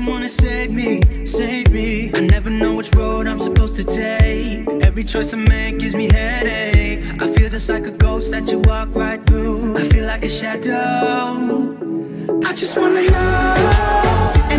someone to save me, save me. I never know which road I'm supposed to take. Every choice I make gives me headache. I feel just like a ghost that you walk right through. I feel like a shadow. I just wanna know.